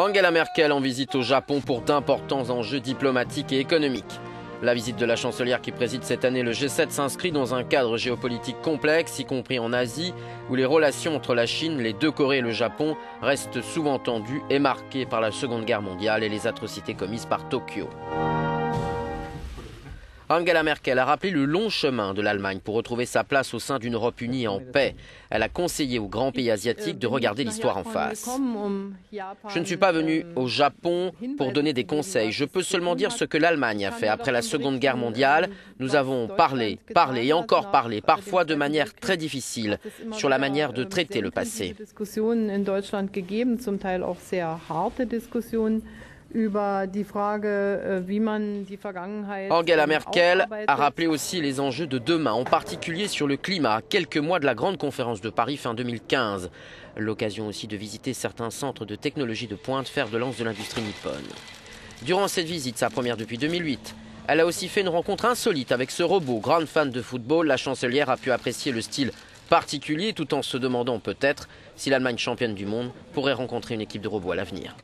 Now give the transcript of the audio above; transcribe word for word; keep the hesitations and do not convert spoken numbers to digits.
Angela Merkel en visite au Japon pour d'importants enjeux diplomatiques et économiques. La visite de la chancelière qui préside cette année le G sept s'inscrit dans un cadre géopolitique complexe, y compris en Asie, où les relations entre la Chine, les deux Corées et le Japon restent souvent tendues et marquées par la Seconde Guerre mondiale et les atrocités commises par Tokyo. Angela Merkel a rappelé le long chemin de l'Allemagne pour retrouver sa place au sein d'une Europe unie en paix. Elle a conseillé aux grands pays asiatiques de regarder l'histoire en face. « Je ne suis pas venue au Japon pour donner des conseils. Je peux seulement dire ce que l'Allemagne a fait après la Seconde Guerre mondiale. Nous avons parlé, parlé et encore parlé, parfois de manière très difficile, sur la manière de traiter le passé. » Angela Merkel a rappelé aussi les enjeux de demain, en particulier sur le climat, à quelques mois de la grande conférence de Paris fin deux mille quinze. L'occasion aussi de visiter certains centres de technologie de pointe, fer de lance de l'industrie nippone. Durant cette visite, sa première depuis deux mille huit, elle a aussi fait une rencontre insolite avec ce robot. Grande fan de football, la chancelière a pu apprécier le style particulier tout en se demandant peut-être si l'Allemagne championne du monde pourrait rencontrer une équipe de robots à l'avenir.